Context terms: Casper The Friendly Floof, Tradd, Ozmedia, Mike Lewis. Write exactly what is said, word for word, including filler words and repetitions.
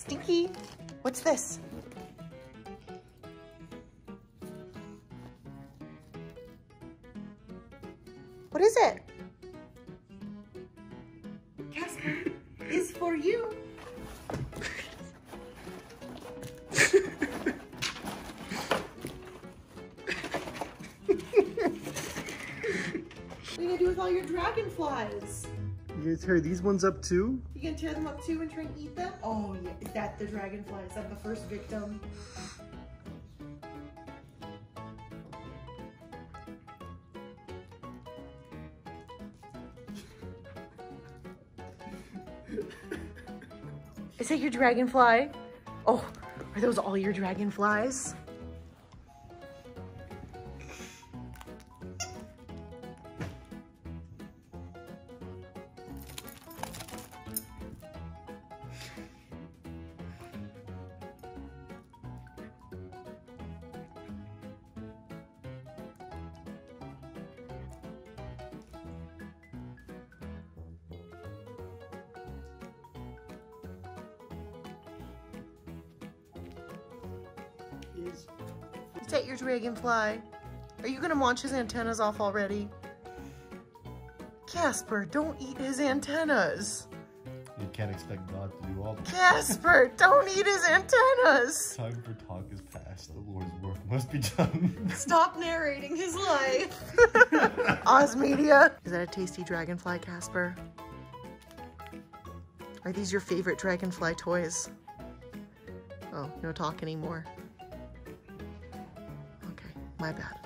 Stinky. What's this? What is it? Casper is for you. What are you gonna do with all your dragonflies? You gonna tear these ones up too? You gonna tear them up too and try and eat them? Oh yeah, is that the dragonfly? Is that the first victim? Is that your dragonfly? Oh, are those all your dragonflies? Is that your dragonfly? Are you gonna launch his antennas off already? Casper, don't eat his antennas. You can't expect God to do all that. Casper, don't eat his antennas. Time for talk is past. The Lord's work must be done. Stop narrating his life. Ozmedia. Is that a tasty dragonfly, Casper? Are these your favorite dragonfly toys? Oh, no talk anymore. My bad.